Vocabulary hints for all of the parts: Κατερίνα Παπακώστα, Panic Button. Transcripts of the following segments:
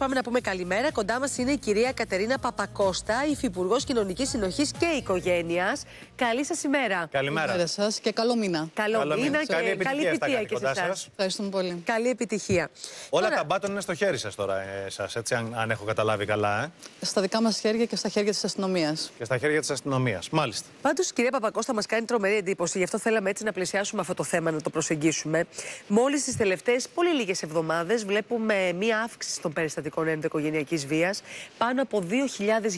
Πάμε να πούμε καλημέρα. Κοντά μας είναι η κυρία Κατερίνα Παπακώστα, υφυπουργός Κοινωνικής Συνοχής και Οικογένειας. Καλή σας ημέρα. Καλημέρα. Καλημέρα σας και καλό μήνα. Καλό μήνα και καλή επιτυχία και σε εσάς. Ευχαριστούμε πολύ. Καλή επιτυχία. Όλα τώρα... τα μπάτον είναι στο χέρι σας τώρα, εσάς, έτσι, αν έχω καταλάβει καλά. Στα δικά μας χέρια και στα χέρια της αστυνομίας. Και στα χέρια της αστυνομίας, μάλιστα. Πάντως, κυρία Παπακώστα, μας κάνει τρομερή εντύπωση, γι' αυτό θέλαμε έτσι να πλησιάσουμε αυτό το θέμα, να το προσεγγίσουμε. Μόλις τις τελευταίες πολύ λίγες εβδομάδες βλέπουμε μία αύξηση των περιστατικών ενδοοικογενειακής βίας. Πάνω από 2.000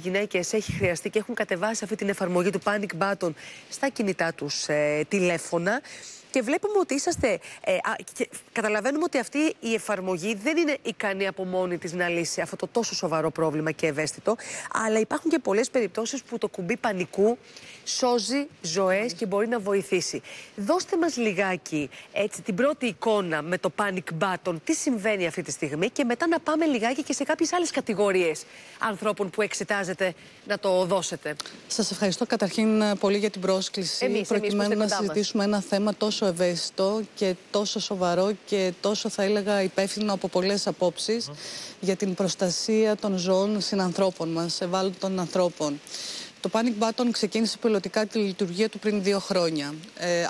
γυναίκες έχει χρειαστεί και έχουν κατεβάσει αυτή την εφαρμογή του Panic Button στα κινητά τους τηλέφωνα. Και βλέπουμε ότι είσαστε. Καταλαβαίνουμε ότι αυτή η εφαρμογή δεν είναι ικανή από μόνη της να λύσει αυτό το τόσο σοβαρό πρόβλημα και ευαίσθητο. Αλλά υπάρχουν και πολλές περιπτώσεις που το κουμπί πανικού σώζει ζωές και μπορεί να βοηθήσει. Δώστε μας λιγάκι έτσι, την πρώτη εικόνα με το Panic Button, τι συμβαίνει αυτή τη στιγμή, και μετά να πάμε λιγάκι και σε κάποιες άλλες κατηγορίες ανθρώπων που εξετάζετε να το δώσετε. Σας ευχαριστώ καταρχήν πολύ για την πρόσκληση. Προκειμένου να συζητήσουμε ένα θέμα τόσο ευαίσθητο και τόσο σοβαρό και τόσο, θα έλεγα, υπεύθυνο από πολλές απόψεις για την προστασία των ζώων συνανθρώπων μας, ευάλωτων ανθρώπων. Το Panic Button ξεκίνησε πιλωτικά τη λειτουργία του πριν 2 χρόνια.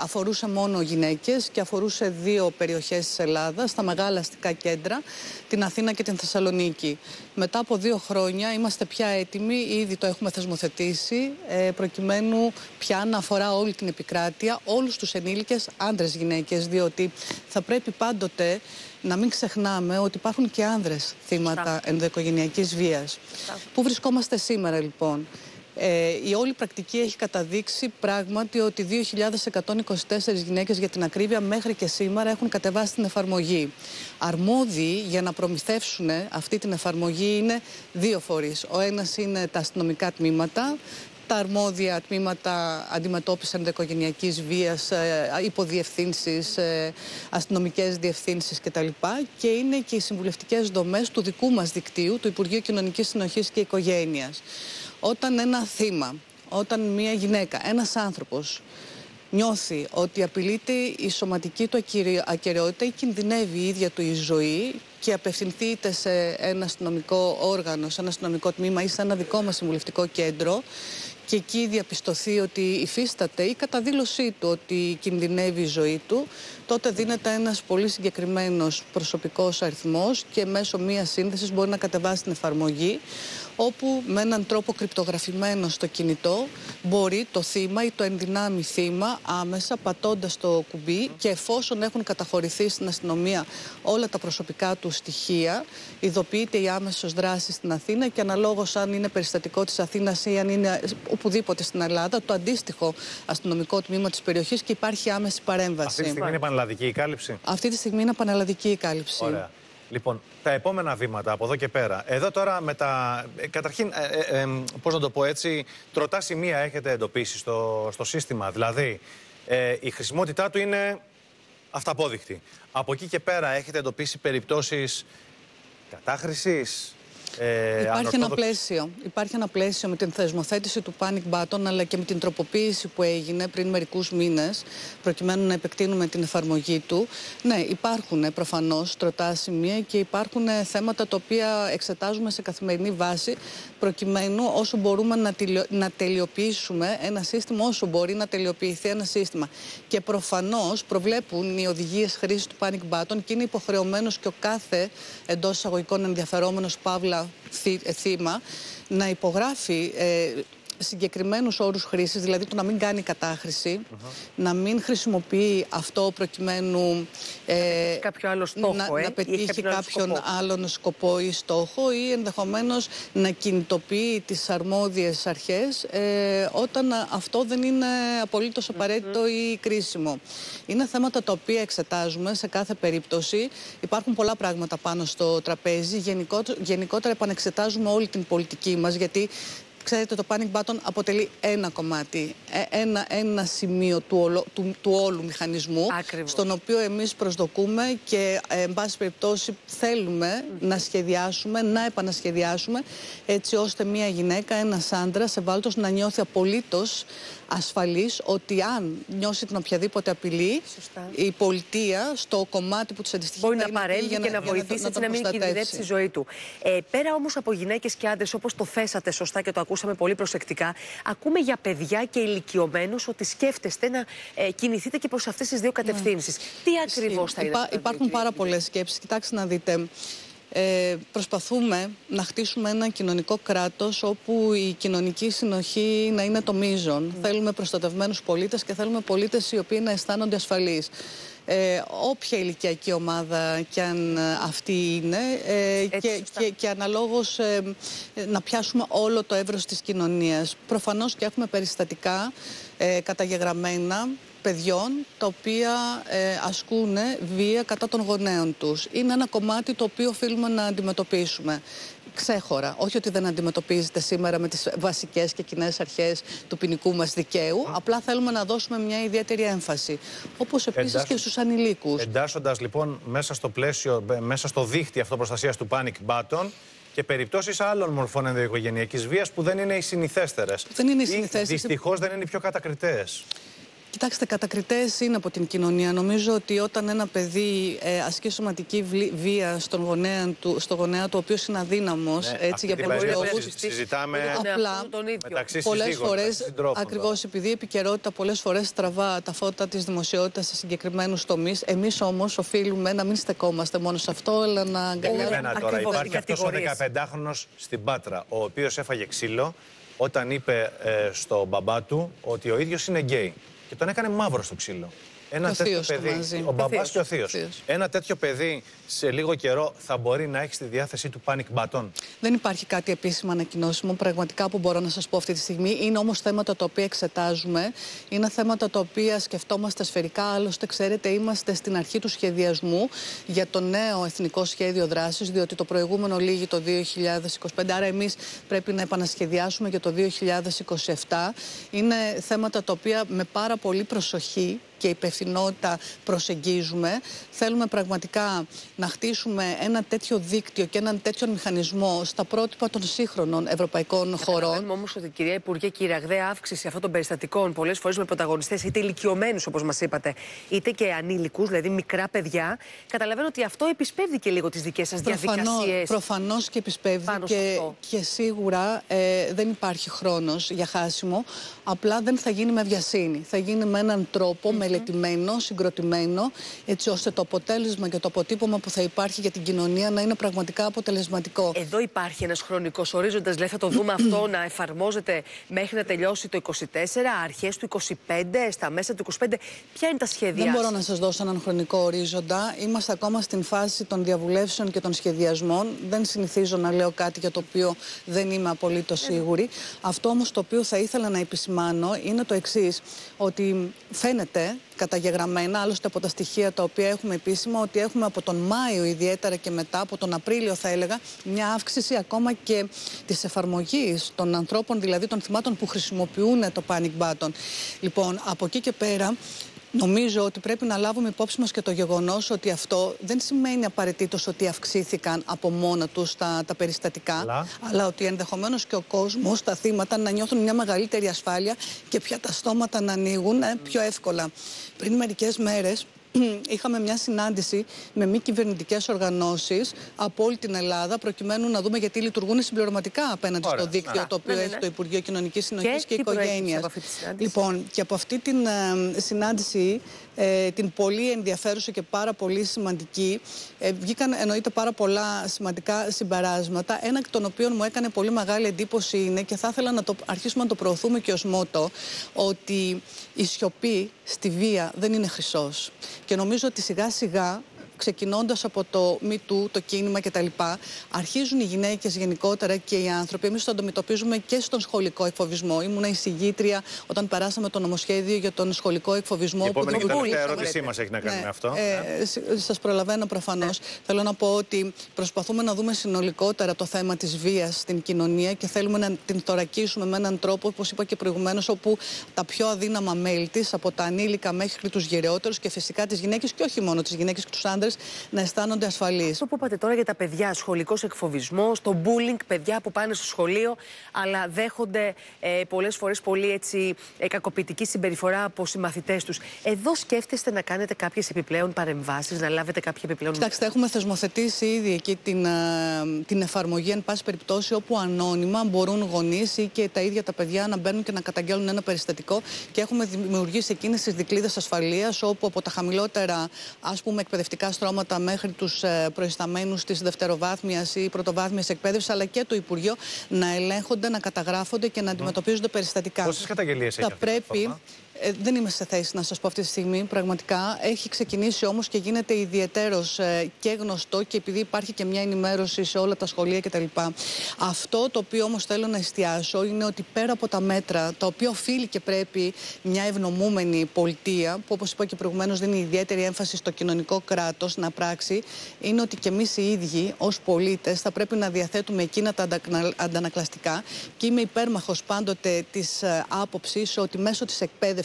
Αφορούσε μόνο γυναίκες και αφορούσε 2 περιοχές της Ελλάδας, τα μεγάλα αστικά κέντρα, την Αθήνα και την Θεσσαλονίκη. Μετά από 2 χρόνια είμαστε πια έτοιμοι, ήδη το έχουμε θεσμοθετήσει, προκειμένου πια να αφορά όλη την επικράτεια, όλους τους ενήλικες, άντρες, γυναίκες, διότι θα πρέπει πάντοτε να μην ξεχνάμε ότι υπάρχουν και άνδρες θύματα ενδοοικογενειακής βίας. Πού βρισκόμαστε σήμερα, λοιπόν? Η όλη πρακτική έχει καταδείξει πράγματι ότι 2.124 γυναίκες, για την ακρίβεια, μέχρι και σήμερα έχουν κατεβάσει την εφαρμογή. Αρμόδιοι για να προμηθεύσουν αυτή την εφαρμογή είναι 2 φορείς. Ο ένας είναι τα αστυνομικά τμήματα, τα αρμόδια τμήματα αντιμετώπισης ενδοοικογενειακής βίας, υποδιευθύνσεις, αστυνομικές διευθύνσεις κτλ. Και είναι και οι συμβουλευτικές δομές του δικού μας δικτύου, του Υπουργείου Κοινωνικής Συνοχής και Οικογένειας. Όταν ένα θύμα, όταν μια γυναίκα, ένας άνθρωπος νιώθει ότι απειλείται η σωματική του ακεραιότητα ή κινδυνεύει η ίδια του η ζωή και απευθυνθεί είτε σε ένα αστυνομικό όργανο, σε ένα αστυνομικό τμήμα ή σε ένα δικό μας συμβουλευτικό κέντρο και εκεί διαπιστωθεί ότι υφίσταται η καταδήλωσή του ότι κινδυνεύει η ζωή του, τότε δίνεται ένας πολύ συγκεκριμένος προσωπικός αριθμός και μέσω μιας σύνδεσης μπορεί να κατεβάσει την εφαρμογή, όπου με έναν τρόπο κρυπτογραφημένο στο κινητό μπορεί το θύμα ή το ενδυνάμει θύμα άμεσα πατώντας το κουμπί, και εφόσον έχουν καταχωρηθεί στην αστυνομία όλα τα προσωπικά του στοιχεία, ειδοποιείται η άμεσος δράση στην Αθήνα και αναλόγως αν είναι περιστατικό της Αθήνας ή αν είναι οπουδήποτε στην Ελλάδα, το αντίστοιχο αστυνομικό τμήμα της περιοχής και υπάρχει άμεση παρέμβαση. Αυτή τη στιγμή είναι πανελλαδική η κάλυψη. Αυτή τη στιγμή είναι πανελλαδική η κάλυψη. Ωραία. Λοιπόν, τα επόμενα βήματα από εδώ και πέρα. Εδώ τώρα με τα... Καταρχήν, πώς να το πω έτσι, τροτά σημεία έχετε εντοπίσει στο σύστημα. Δηλαδή, η χρησιμότητά του είναι αυταπόδεικτη. Από εκεί και πέρα έχετε εντοπίσει περιπτώσεις κατάχρησης. Υπάρχει ένα πλαίσιο με την θεσμοθέτηση του Panic Button, αλλά και με την τροποποίηση που έγινε πριν μερικούς μήνες, προκειμένου να επεκτείνουμε την εφαρμογή του. Ναι, υπάρχουν προφανώς τροτά σημεία και υπάρχουν θέματα τα οποία εξετάζουμε σε καθημερινή βάση, προκειμένου όσο μπορούμε να τελειοποιήσουμε ένα σύστημα, όσο μπορεί να τελειοποιηθεί ένα σύστημα. Και προφανώς προβλέπουν οι οδηγίες χρήσης του Panic Button και είναι υποχρεωμένος και ο κάθε εντός εισαγωγικών ενδιαφερόμενος παύλα θύμα να υπογράφει συγκεκριμένους όρους χρήσης, δηλαδή το να μην κάνει κατάχρηση, να μην χρησιμοποιεί αυτό προκειμένου να πετύχει κάποιον άλλον σκοπό ή στόχο ή ενδεχομένως να κινητοποιεί τις αρμόδιες αρχές όταν αυτό δεν είναι απολύτως απαραίτητο ή κρίσιμο. Είναι θέματα τα οποία εξετάζουμε σε κάθε περίπτωση. Υπάρχουν πολλά πράγματα πάνω στο τραπέζι. Γενικότερα επανεξετάζουμε όλη την πολιτική μας, γιατί Ξέρετε, το Panic Button αποτελεί ένα κομμάτι, ένα σημείο του όλου μηχανισμού. Ακριβώς. Στον οποίο εμείς προσδοκούμε και, εν πάση περιπτώσει, θέλουμε να σχεδιάσουμε, να επανασχεδιάσουμε, έτσι ώστε μια γυναίκα, ένας άντρας ευάλωτος να νιώθει απολύτως ασφαλής ότι αν νιώσει την οποιαδήποτε απειλή, σωστά, η πολιτεία στο κομμάτι που τους αντιστοιχεί μπορεί να παρέμβει και να βοηθήσει, έτσι να μην κινδυνεύσει η ζωή του. Πέρα όμως από γυναίκες και άντρες, όπως το θέσατε σωστά και το ακούσαμε πολύ προσεκτικά, ακούμε για παιδιά και ηλικιωμένους ότι σκέφτεστε να κινηθείτε και προς αυτές τις δύο κατευθύνσεις. Τι ακριβώς θα είναι αυτό? Υπάρχουν πάρα πολλές σκέψεις. Κοιτάξτε να δείτε. Προσπαθούμε να χτίσουμε ένα κοινωνικό κράτος όπου η κοινωνική συνοχή να είναι το μείζον. Θέλουμε προστατευμένους πολίτες και θέλουμε πολίτες οι οποίοι να αισθάνονται ασφαλείς. Όποια ηλικιακή ομάδα κι αν αυτή είναι, και αναλόγως να πιάσουμε όλο το εύρος της κοινωνίας. Προφανώς και έχουμε περιστατικά καταγεγραμμένα παιδιών τα οποία ασκούν βία κατά των γονέων τους. Είναι ένα κομμάτι το οποίο οφείλουμε να αντιμετωπίσουμε ξέχωρα. Όχι ότι δεν αντιμετωπίζεται σήμερα με τις βασικές και κοινές αρχές του ποινικού μας δικαίου, απλά θέλουμε να δώσουμε μια ιδιαίτερη έμφαση. Όπως επίσης και στους ανηλίκους. Εντάσσοντας λοιπόν μέσα στο πλαίσιο, μέσα στο δίχτυ αυτοπροστασίας του Panic Button, και περιπτώσεις άλλων μορφών ενδοοικογενειακής βίας που δεν είναι οι συνηθέστερες. Δυστυχώς δεν είναι οι πιο κατακριτές. Κοιτάξτε, κατακριτές είναι από την κοινωνία. Νομίζω ότι όταν ένα παιδί ασκεί σωματική βία στο γονέα του, ο οποίος είναι αδύναμος, έτσι, για πολλούς λόγους. Συζητάμε απλά πολλές φορές, ακριβώς επειδή η επικαιρότητα πολλές φορές τραβά τα φώτα της δημοσιότητας σε συγκεκριμένους τομείς. Εμείς όμως οφείλουμε να μην στεκόμαστε μόνο σε αυτό, αλλά να αγκαλιάζουμε. Τώρα υπάρχει αυτός ο 15χρονος στην Πάτρα, ο οποίος έφαγε ξύλο όταν είπε στον μπαμπά του ότι ο ίδιος είναι γκέι. Και τον έκανε μαύρο στο ξύλο. Ένα τέτοιο παιδί, ο μπαμπάς και ο θείος. Ένα τέτοιο παιδί σε λίγο καιρό θα μπορεί να έχει στη διάθεσή του Panic Button? Δεν υπάρχει κάτι επίσημα ανακοινώσιμο πραγματικά που μπορώ να σας πω αυτή τη στιγμή. Είναι όμως θέματα τα οποία εξετάζουμε. Είναι θέματα τα οποία σκεφτόμαστε σφαιρικά. Άλλωστε, ξέρετε, είμαστε στην αρχή του σχεδιασμού για το νέο εθνικό σχέδιο δράσης, διότι το προηγούμενο λήγει το 2025. Άρα, εμείς πρέπει να επανασχεδιάσουμε για το 2027. Είναι θέματα τα οποία με πάρα πολύ προσοχή και υπευθυνότητα προσεγγίζουμε. Θέλουμε πραγματικά να χτίσουμε ένα τέτοιο δίκτυο και έναν τέτοιο μηχανισμό στα πρότυπα των σύγχρονων ευρωπαϊκών χωρών. Βλέπουμε όμως ότι, κυρία Υπουργέ, και η ραγδαία αύξηση αυτών των περιστατικών, πολλές φορές με πρωταγωνιστές είτε ηλικιωμένους, όπως μας είπατε, είτε και ανήλικους, δηλαδή μικρά παιδιά, καταλαβαίνω ότι αυτό επισπεύδει και λίγο τις δικές σας διαδικασίες. Προφανώς και επισπεύδει, και σίγουρα δεν υπάρχει χρόνος για χάσιμο. Απλά δεν θα γίνει με βιασύνη. Θα γίνει με έναν τρόπο μελετημένο, συγκροτημένο, έτσι ώστε το αποτέλεσμα και το αποτύπωμα που θα υπάρχει για την κοινωνία να είναι πραγματικά αποτελεσματικό. Εδώ υπάρχει ένας χρονικός ορίζοντας, λέει, θα το δούμε αυτό να εφαρμόζεται μέχρι να τελειώσει το 24, αρχές του 25, στα μέσα του 25. Ποια είναι τα σχέδια? Δεν μπορώ να σας δώσω έναν χρονικό ορίζοντα. Είμαστε ακόμα στην φάση των διαβουλεύσεων και των σχεδιασμών. Δεν συνηθίζω να λέω κάτι για το οποίο δεν είμαι απολύτως σίγουρη. Αυτό όμως το οποίο θα ήθελα να επισημάνω είναι το εξής, ότι φαίνεται καταγεγραμμένα, άλλωστε από τα στοιχεία τα οποία έχουμε επίσημα, ότι έχουμε από τον Μάιο ιδιαίτερα και μετά, από τον Απρίλιο θα έλεγα, μια αύξηση ακόμα και της εφαρμογής των ανθρώπων, δηλαδή των θυμάτων που χρησιμοποιούν το Panic Button. Λοιπόν, από εκεί και πέρα, νομίζω ότι πρέπει να λάβουμε υπόψη μας και το γεγονός ότι αυτό δεν σημαίνει απαραίτητος ότι αυξήθηκαν από μόνα τους τα περιστατικά, αλλά ότι ενδεχομένως και ο κόσμος, τα θύματα, να νιώθουν μια μεγαλύτερη ασφάλεια και πια τα στόματα να ανοίγουν πιο εύκολα. Πριν μερικές μέρες είχαμε μια συνάντηση με μη κυβερνητικές οργανώσεις από όλη την Ελλάδα, προκειμένου να δούμε γιατί λειτουργούν συμπληρωματικά απέναντι στο δίκτυο το οποίο έχει το Υπουργείο Κοινωνικής Συνοχής και Οικογένειας. Λοιπόν, και από αυτή την συνάντηση, την πολύ ενδιαφέρουσα και πάρα πολύ σημαντική, βγήκαν εννοείται πάρα πολλά σημαντικά συμπεράσματα. Ένα εκ των οποίων μου έκανε πολύ μεγάλη εντύπωση είναι, και θα ήθελα να το αρχίσουμε να το προωθούμε και ως μότο, ότι η σιωπή στη βία δεν είναι χρυσός. Και νομίζω ότι σιγά σιγά ξεκινώντας από το Me Too, το κίνημα κτλ., αρχίζουν οι γυναίκες γενικότερα και οι άνθρωποι. Εμείς το αντιμετωπίζουμε και στον σχολικό εκφοβισμό. Ήμουνα εισηγήτρια όταν περάσαμε το νομοσχέδιο για τον σχολικό εκφοβισμό. Η επόμενη και τελευταία ερώτησή μας έχει να κάνει με αυτό. Σας προλαβαίνω προφανώς. Θέλω να πω ότι προσπαθούμε να δούμε συνολικότερα το θέμα της βίας στην κοινωνία και θέλουμε να την θωρακίσουμε με έναν τρόπο, όπως είπα και προηγουμένως, όπου τα πιο αδύναμα μέλη της, από τα ανήλικα μέχρι τους γεραιότερους και φυσικά τις γυναίκες, και όχι μόνο τις γυναίκες και τους άντρες, να αισθάνονται ασφαλείς. Αυτό που είπατε τώρα για τα παιδιά, σχολικός εκφοβισμός, το bullying, παιδιά που πάνε στο σχολείο αλλά δέχονται πολλές φορές πολύ κακοποιητική συμπεριφορά από συμμαθητές τους. Εδώ σκέφτεστε να κάνετε κάποιες επιπλέον παρεμβάσεις, να λάβετε κάποια επιπλέον. Κοιτάξτε, έχουμε θεσμοθετήσει ήδη εκεί την εφαρμογή, εν πάση περιπτώσει, όπου ανώνυμα μπορούν γονείς ή και τα ίδια τα παιδιά να μπαίνουν και να καταγγέλνουν ένα περιστατικό. Και έχουμε δημιουργήσει εκείνες τις δικλείδες ασφαλείας, όπου από τα χαμηλότερα, ας πούμε, εκπαιδευτικά στρώματα μέχρι τους προϊσταμένους της δευτεροβάθμιας ή πρωτοβάθμιας εκπαίδευσης, αλλά και το Υπουργείο, να ελέγχονται, να καταγράφονται και να αντιμετωπίζονται περιστατικά. Πόσες καταγγελίες έχετε? Δεν είμαι σε θέση να σας πω αυτή τη στιγμή, πραγματικά. Έχει ξεκινήσει όμως και γίνεται ιδιαιτέρως και γνωστό, και επειδή υπάρχει και μια ενημέρωση σε όλα τα σχολεία κτλ. Αυτό το οποίο όμως θέλω να εστιάσω είναι ότι πέρα από τα μέτρα, τα οποία οφείλει και πρέπει μια ευνομούμενη πολιτεία, που όπως είπα και προηγουμένως δίνει ιδιαίτερη έμφαση στο κοινωνικό κράτος να πράξει, είναι ότι και εμείς οι ίδιοι ως πολίτες θα πρέπει να διαθέτουμε εκείνα τα αντανακλαστικά. Και είμαι υπέρμαχος πάντοτε της άποψης ότι μέσω της εκπαίδευσης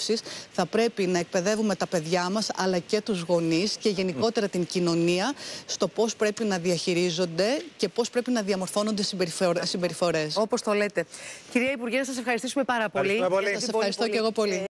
θα πρέπει να εκπαιδεύουμε τα παιδιά μας, αλλά και τους γονείς και γενικότερα την κοινωνία, στο πώς πρέπει να διαχειρίζονται και πώς πρέπει να διαμορφώνονται συμπεριφορές. Όπως το λέτε. Κυρία Υπουργέ, να σας ευχαριστήσουμε πάρα πολύ. Σας ευχαριστώ και εγώ πολύ.